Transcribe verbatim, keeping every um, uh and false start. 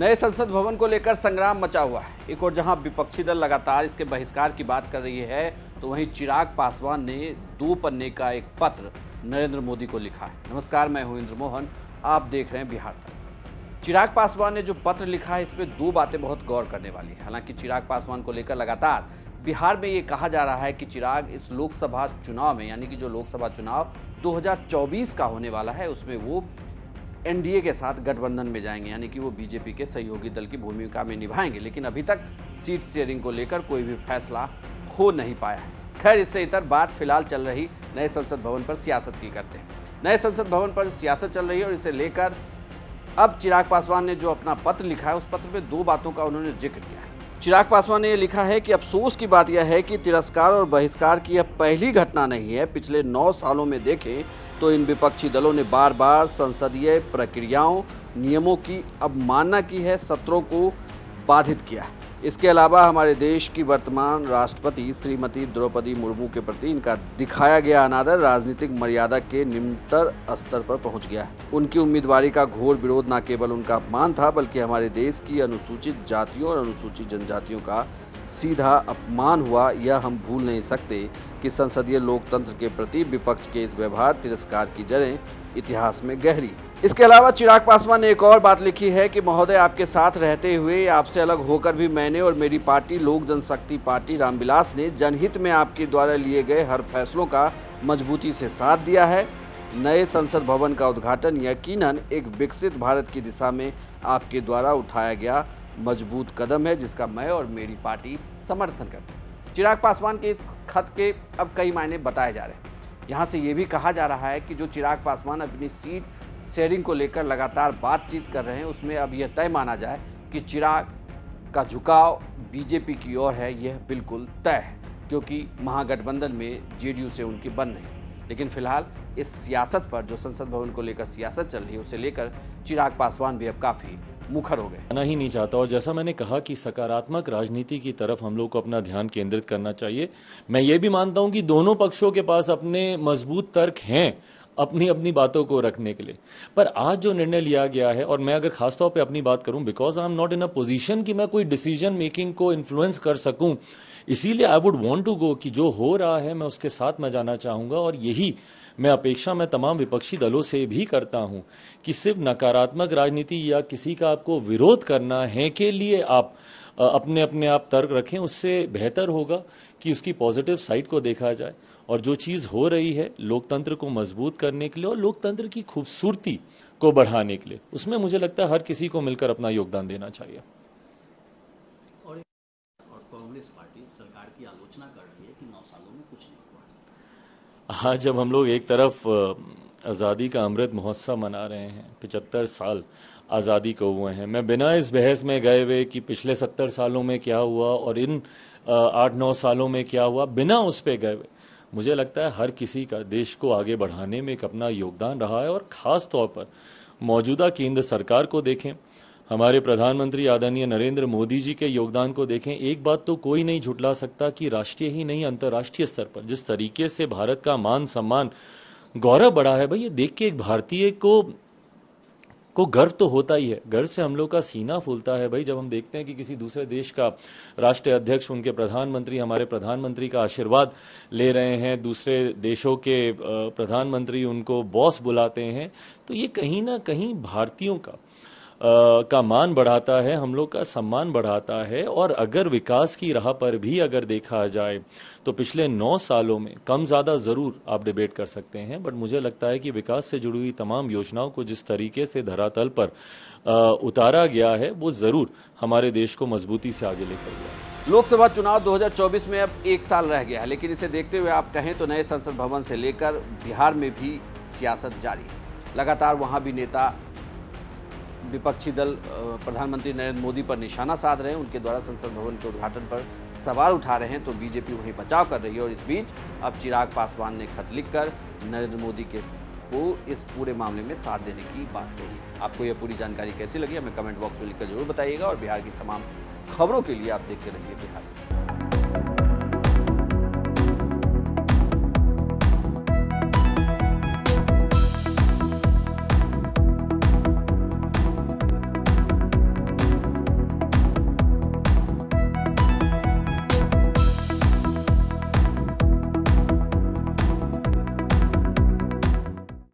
नए संसद भवन को लेकर संग्राम मचा हुआ है। एक और जहां विपक्षी दल लगातार इसके बहिष्कार की बात कर रही है, तो वहीं चिराग पासवान ने दो पन्ने का एक पत्र नरेंद्र मोदी को लिखा है। नमस्कार, मैं हूं इंद्र मोहन, आप देख रहे हैं बिहार तक। चिराग पासवान ने जो पत्र लिखा है, इसमें दो बातें बहुत गौर करने वाली है। हालांकि चिराग पासवान को लेकर लगातार बिहार में ये कहा जा रहा है कि चिराग इस लोकसभा चुनाव में, यानी कि जो लोकसभा चुनाव दो हजार चौबीस का होने वाला है, उसमें वो एनडीए के साथ गठबंधन में जाएंगे, यानी कि वो बीजेपी के सहयोगी दल की भूमिका में निभाएंगे। लेकिन अभी तक सीट शेयरिंग को लेकर कोई भी फैसला हो नहीं पाया है। खैर, इससे इतर बात फिलहाल चल रही नए संसद भवन पर सियासत की करते हैं। नए संसद भवन पर सियासत चल रही है और इसे लेकर अब चिराग पासवान ने जो अपना पत्र लिखा है, उस पत्र में दो बातों का उन्होंने जिक्र किया है। चिराग पासवान ने यह लिखा है कि अफसोस की बात यह है कि तिरस्कार और बहिष्कार की यह पहली घटना नहीं है। पिछले नौ सालों में देखें तो इन विपक्षी दलों ने बार बार संसदीय प्रक्रियाओं, नियमों की अवमानना की है, सत्रों को बाधित किया है। इसके अलावा हमारे देश की वर्तमान राष्ट्रपति श्रीमती द्रौपदी मुर्मू के प्रति इनका दिखाया गया अनादर राजनीतिक मर्यादा के निम्नतर स्तर पर पहुंच गया है। उनकी उम्मीदवारी का घोर विरोध न केवल उनका अपमान था, बल्कि हमारे देश की अनुसूचित जातियों और अनुसूचित जनजातियों का सीधा अपमान हुआ। यह हम भूल नहीं सकते कि संसदीय लोकतंत्र के प्रति विपक्ष के इस व्यवहार, तिरस्कार की जड़ें इतिहास में गहरी। इसके अलावा चिराग पासवान ने एक और बात लिखी है कि महोदय, आपके साथ रहते हुए, आपसे अलग होकर भी मैंने और मेरी पार्टी लोक जनशक्ति पार्टी रामविलास ने जनहित में आपके द्वारा लिए गए हर फैसलों का मजबूती से साथ दिया है। नए संसद भवन का उद्घाटन यकीनन एक विकसित भारत की दिशा में आपके द्वारा उठाया गया मजबूत कदम है, जिसका मैं और मेरी पार्टी समर्थन करते हैं। चिराग पासवान के खत के अब कई मायने बताए जा रहे हैं। यहाँ से ये भी कहा जा रहा है कि जो चिराग पासवान अपनी सीट शेयरिंग को लेकर लगातार बातचीत कर रहे हैं, उसमें अब यह तय माना जाए कि चिराग का झुकाव बीजेपी की ओर है। यह बिल्कुल तय है, क्योंकि महागठबंधन में जेडीयू से उनकी बन नहीं। लेकिन फिलहाल इस सियासत पर, जो संसद भवन को लेकर सियासत चल रही है, उसे लेकर चिराग पासवान भी अब काफ़ी मुखर हो गए। जाना ही नहीं चाहता, और जैसा मैंने कहा कि सकारात्मक राजनीति की तरफ हम लोग को अपना ध्यान केंद्रित करना चाहिए। मैं ये भी मानता हूं कि दोनों पक्षों के पास अपने मजबूत तर्क हैं अपनी अपनी बातों को रखने के लिए, पर आज जो निर्णय लिया गया है, और मैं अगर खासतौर पे अपनी बात करूं, because I am not in a position कि मैं कोई डिसीजन मेकिंग को इन्फ्लुएंस कर सकूं, इसीलिए I would want to go कि जो हो रहा है मैं उसके साथ मैं जाना चाहूंगा। और यही मैं अपेक्षा मैं तमाम विपक्षी दलों से भी करता हूं कि सिर्फ नकारात्मक राजनीति या किसी का आपको विरोध करना है के लिए आप अपने अपने आप तर्क रखें। उससे बेहतर होगा कि उसकी पॉजिटिव साइड को देखा जाए, और जो चीज़ हो रही है लोकतंत्र को मजबूत करने के लिए और लोकतंत्र की खूबसूरती को बढ़ाने के लिए, उसमें मुझे लगता है हर किसी को मिलकर अपना योगदान देना चाहिए। और कांग्रेस पार्टी सरकार की आलोचना कर रही है कि नौ सालों में कुछ नहीं हुआ। हाँ, जब हम लोग एक तरफ आज़ादी का अमृत महोत्सव मना रहे हैं, पचहत्तर साल आज़ादी को हुए हैं, मैं बिना इस बहस में गए हुए कि पिछले सत्तर सालों में क्या हुआ और इन आठ नौ सालों में क्या हुआ, बिना उस पर गए हुए, मुझे लगता है हर किसी का देश को आगे बढ़ाने में एक अपना योगदान रहा है। और ख़ास तौर पर मौजूदा केंद्र सरकार को देखें, हमारे प्रधानमंत्री आदरणीय नरेंद्र मोदी जी के योगदान को देखें। एक बात तो कोई नहीं झुटला सकता कि राष्ट्रीय ही नहीं, अंतर्राष्ट्रीय स्तर पर जिस तरीके से भारत का मान सम्मान, गौरव बढ़ा है, भाई ये देख के एक भारतीय को को गर्व तो होता ही है। गर्व से हम लोग का सीना फूलता है भाई, जब हम देखते हैं कि किसी दूसरे देश का राष्ट्रीय अध्यक्ष, उनके प्रधानमंत्री हमारे प्रधानमंत्री का आशीर्वाद ले रहे हैं, दूसरे देशों के प्रधानमंत्री उनको बॉस बुलाते हैं, तो ये कहीं ना कहीं भारतीयों का आ, का मान बढ़ाता है, हम लोग का सम्मान बढ़ाता है। और अगर विकास की राह पर भी अगर देखा जाए तो पिछले नौ सालों में कम ज़्यादा ज़रूर आप डिबेट कर सकते हैं, बट मुझे लगता है कि विकास से जुड़ी हुई तमाम योजनाओं को जिस तरीके से धरातल पर आ, उतारा गया है, वो ज़रूर हमारे देश को मजबूती से आगे लेकर गया। लोकसभा चुनाव दो हजार चौबीस में अब एक साल रह गया है, लेकिन इसे देखते हुए आप कहें तो नए संसद भवन से लेकर बिहार में भी सियासत जारी है। लगातार वहाँ भी नेता, विपक्षी दल प्रधानमंत्री नरेंद्र मोदी पर निशाना साध रहे हैं, उनके द्वारा संसद भवन के उद्घाटन पर सवाल उठा रहे हैं, तो बीजेपी वहीं बचाव कर रही है। और इस बीच अब चिराग पासवान ने खत लिखकर नरेंद्र मोदी के को इस पूरे मामले में साथ देने की बात कही है। आपको यह पूरी जानकारी कैसी लगी, हमें कमेंट बॉक्स में लिखकर जरूर बताइएगा, और बिहार की तमाम खबरों के लिए आप देखते रहिए बिहार।